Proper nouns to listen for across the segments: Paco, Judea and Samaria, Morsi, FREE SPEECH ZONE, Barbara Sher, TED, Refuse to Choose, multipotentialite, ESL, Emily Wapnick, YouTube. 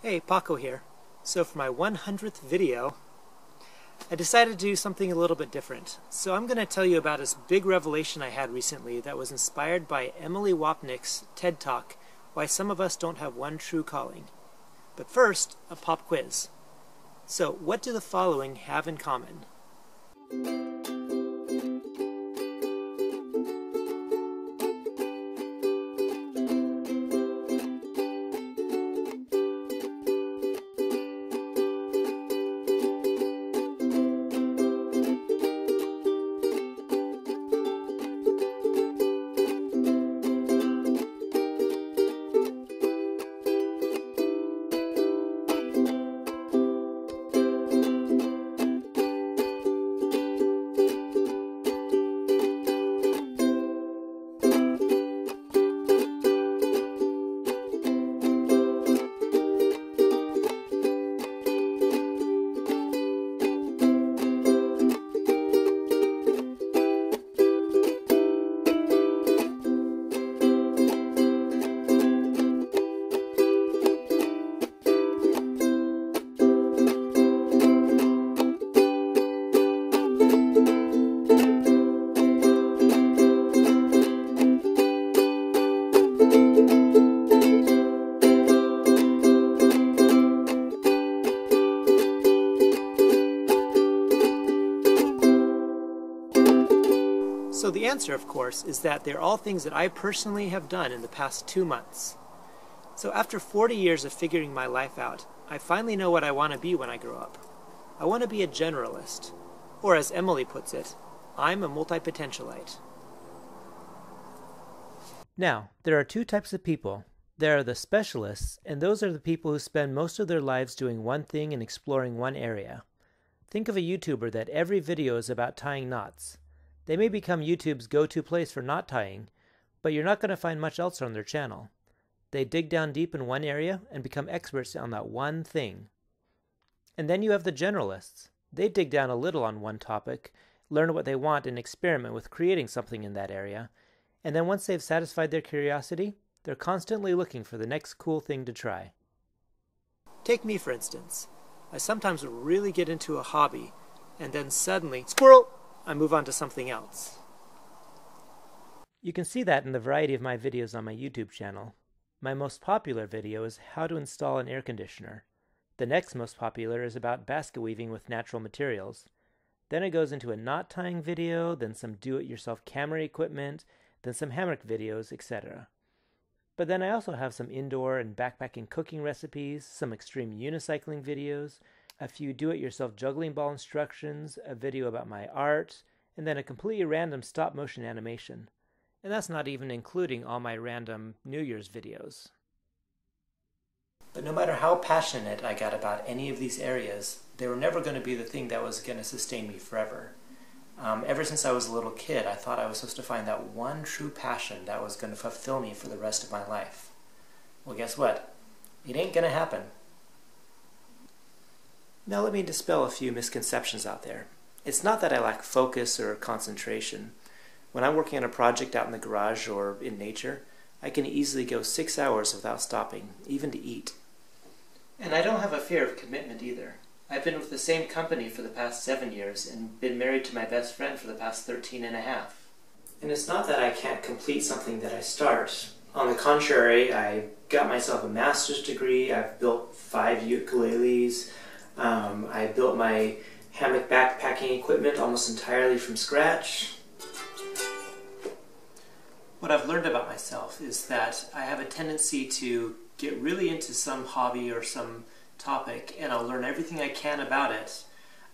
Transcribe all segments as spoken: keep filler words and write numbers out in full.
Hey, Paco here. So for my one hundredth video, I decided to do something a little bit different. So I'm going to tell you about this big revelation I had recently that was inspired by Emily Wapnick's TED Talk, Why Some of Us Don't Have One True Calling. But first, a pop quiz. So what do the following have in common? So the answer, of course, is that they're all things that I personally have done in the past two months. So after forty years of figuring my life out, I finally know what I want to be when I grow up. I want to be a generalist, or as Emily puts it, I'm a multipotentialite. Now, there are two types of people. There are the specialists, and those are the people who spend most of their lives doing one thing and exploring one area. Think of a YouTuber that every video is about tying knots. They may become YouTube's go-to place for knot tying, but you're not going to find much else on their channel. They dig down deep in one area and become experts on that one thing. And then you have the generalists. They dig down a little on one topic, learn what they want and experiment with creating something in that area, and then once they've satisfied their curiosity, they're constantly looking for the next cool thing to try. Take me for instance. I sometimes really get into a hobby, and then suddenly, squirrel! I move on to something else. You can see that in the variety of my videos on my YouTube channel. My most popular video is how to install an air conditioner. The next most popular is about basket weaving with natural materials. Then it goes into a knot tying video, then some do-it-yourself camera equipment, then some hammock videos, et cetera. But then I also have some indoor and backpacking cooking recipes, some extreme unicycling videos, a few do-it-yourself juggling ball instructions, a video about my art, and then a completely random stop-motion animation. And that's not even including all my random New Year's videos. But no matter how passionate I got about any of these areas, they were never going to be the thing that was going to sustain me forever. Um, ever since I was a little kid, I thought I was supposed to find that one true passion that was going to fulfill me for the rest of my life. Well, guess what? It ain't going to happen. Now let me dispel a few misconceptions out there. It's not that I lack focus or concentration. When I'm working on a project out in the garage or in nature, I can easily go six hours without stopping, even to eat. And I don't have a fear of commitment either. I've been with the same company for the past seven years and been married to my best friend for the past thirteen and a half. And it's not that I can't complete something that I start. On the contrary, I got myself a master's degree, I've built five ukuleles, Um, I built my hammock backpacking equipment almost entirely from scratch. What I've learned about myself is that I have a tendency to get really into some hobby or some topic, and I'll learn everything I can about it.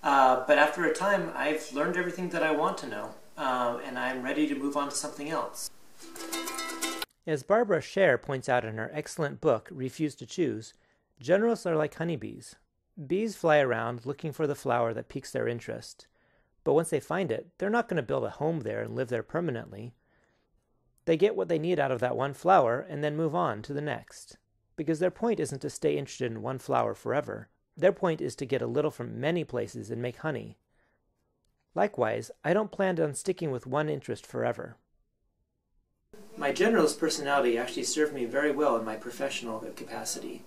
Uh, but after a time, I've learned everything that I want to know, uh, and I'm ready to move on to something else. As Barbara Sher points out in her excellent book, Refuse to Choose, generalists are like honeybees. Bees fly around looking for the flower that piques their interest, but once they find it, they're not going to build a home there and live there permanently. They get what they need out of that one flower and then move on to the next, because their point isn't to stay interested in one flower forever. Their point is to get a little from many places and make honey. Likewise, I don't plan on sticking with one interest forever. My generalist personality actually served me very well in my professional capacity.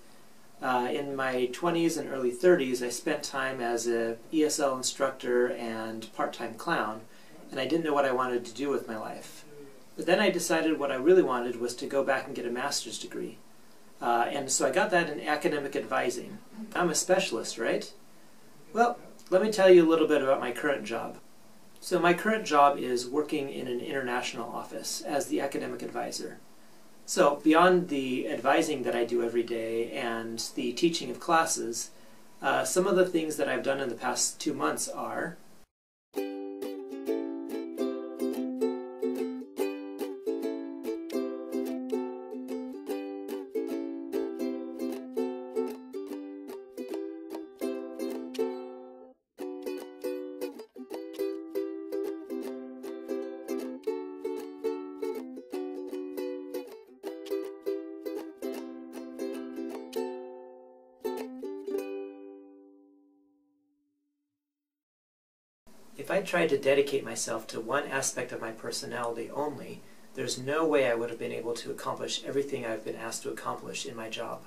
Uh, in my twenties and early thirties, I spent time as an E S L instructor and part-time clown, and I didn't know what I wanted to do with my life. But then I decided what I really wanted was to go back and get a master's degree. Uh, and so I got that in academic advising. I'm a specialist, right? Well, let me tell you a little bit about my current job. So my current job is working in an international office as the academic advisor. So beyond the advising that I do every day and the teaching of classes, uh, some of the things that I've done in the past two months are If I tried to dedicate myself to one aspect of my personality only, there's no way I would have been able to accomplish everything I've been asked to accomplish in my job.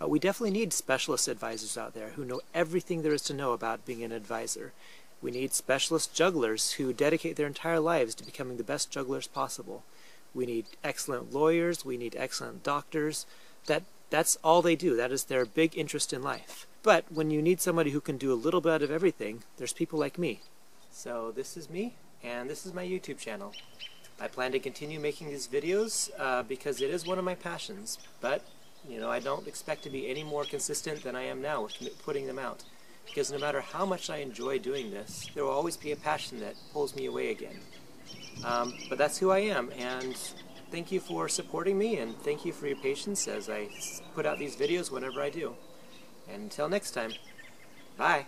But we definitely need specialist advisors out there who know everything there is to know about being an advisor. We need specialist jugglers who dedicate their entire lives to becoming the best jugglers possible. We need excellent lawyers, we need excellent doctors. That, that's all they do. That is their big interest in life. But when you need somebody who can do a little bit of everything, there's people like me. So this is me, and this is my YouTube channel. I plan to continue making these videos uh, because it is one of my passions, but you know, I don't expect to be any more consistent than I am now with putting them out, because no matter how much I enjoy doing this, there will always be a passion that pulls me away again. Um, but that's who I am, and thank you for supporting me, and thank you for your patience as I put out these videos whenever I do. And until next time, bye!